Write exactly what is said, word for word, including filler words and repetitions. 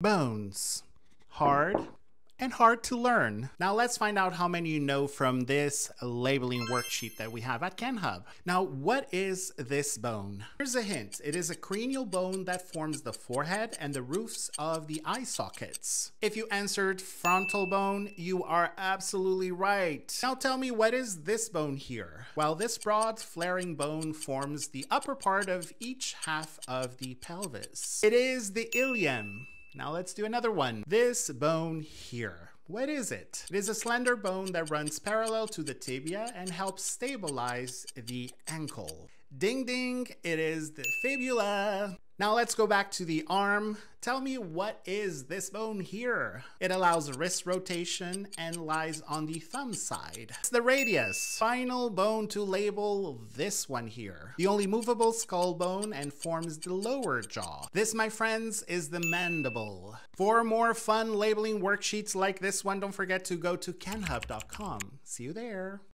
Bones. Hard and hard to learn. Now let's find out how many you know from this labeling worksheet that we have at KenHub. Now, what is this bone? Here's a hint. It is a cranial bone that forms the forehead and the roofs of the eye sockets. If you answered frontal bone, you are absolutely right. Now tell me, what is this bone here? Well, this broad flaring bone forms the upper part of each half of the pelvis. It is the ilium. Now let's do another one. This bone here. What is it? It is a slender bone that runs parallel to the tibia and helps stabilize the ankle. Ding ding, it is the fibula. Now let's go back to the arm. Tell me, what is this bone here? It allows wrist rotation and lies on the thumb side. It's the radius. Final bone to label, this one here. The only movable skull bone and forms the lower jaw. This, my friends, is the mandible. For more fun labeling worksheets like this one, don't forget to go to kenhub dot com. See you there.